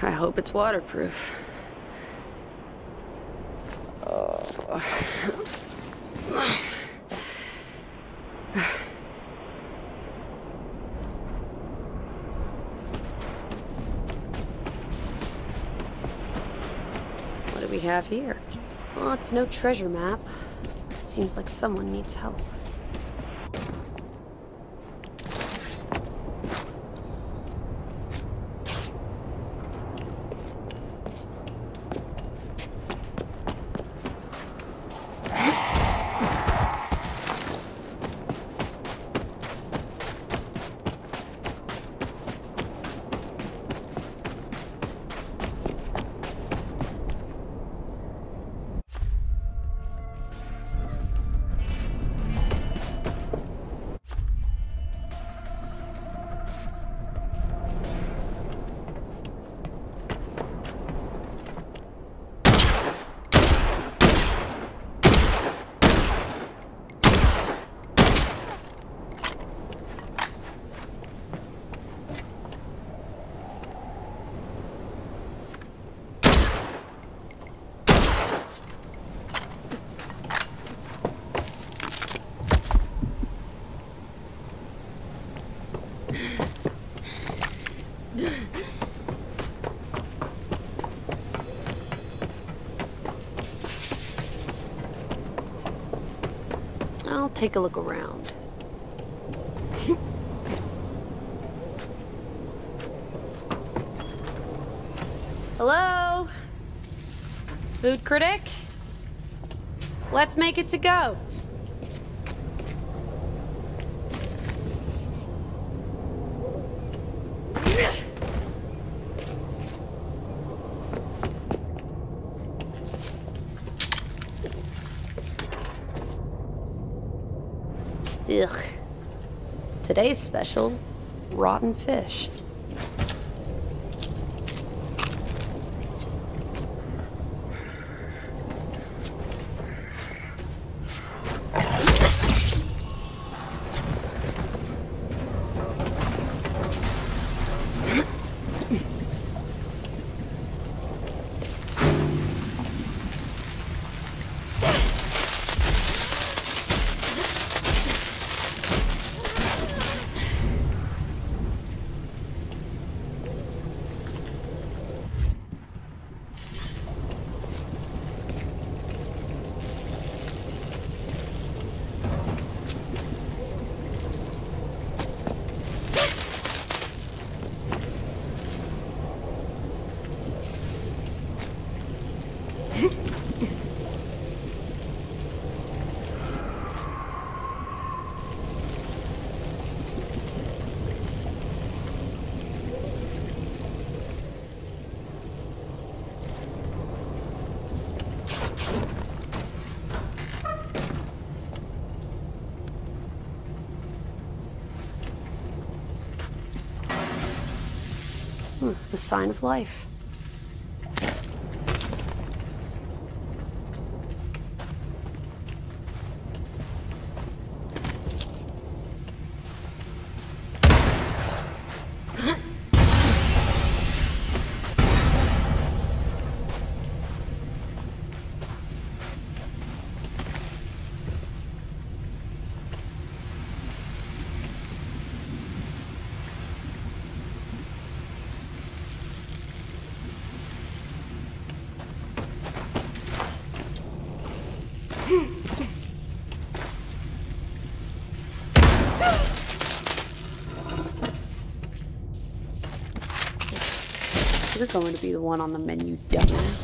I hope it's waterproof. What do we have here? Well, it's no treasure map. It seems like someone needs help. I'll take a look around. Hello? Food critic? Let's make it to go. Ugh. Today's special, rotten fish. A sign of life. You're going to be the one on the menu, dumbass.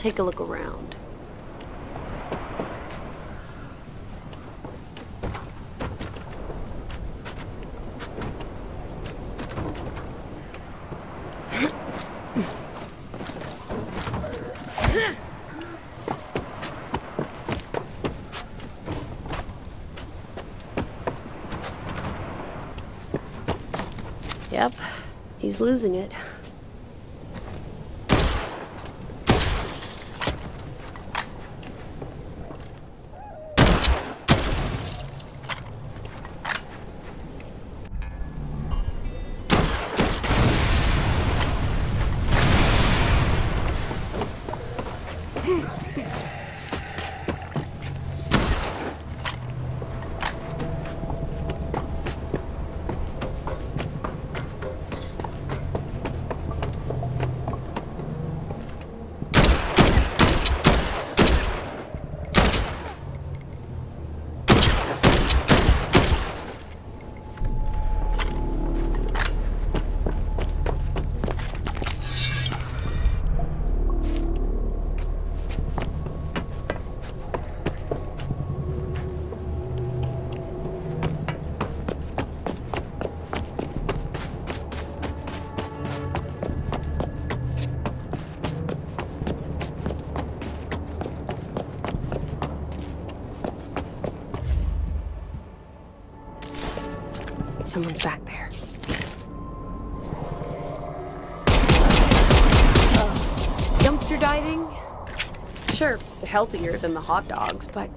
take a look around. Yep, he's losing it. Someone's back there. Dumpster diving? Sure, healthier than the hot dogs, but...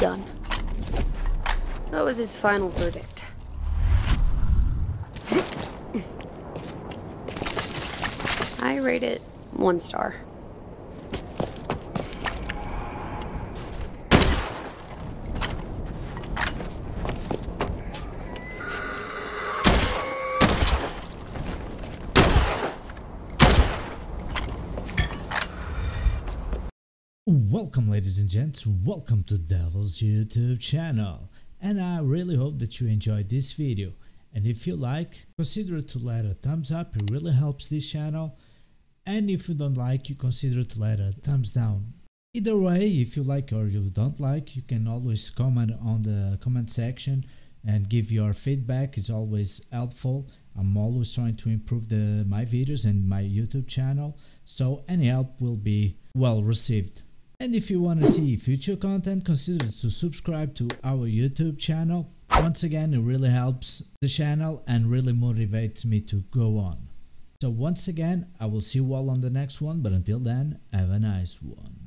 Done. What was his final verdict? I rate it 1 star. Welcome, ladies and gents, welcome to Devil's YouTube channel, and I really hope that you enjoyed this video. And if you like, consider to let a thumbs up, it really helps this channel. And if you don't like, you consider to let a thumbs down. Either way, if you like or you don't like, you can always comment on the comment section and give your feedback. It's always helpful I'm always trying to improve my videos and my YouTube channel, so any help will be well received. And if you want to see future content, consider to subscribe to our YouTube channel. Once again, it really helps the channel and really motivates me to go on. So once again, I will see you all on the next one, but until then, have a nice one.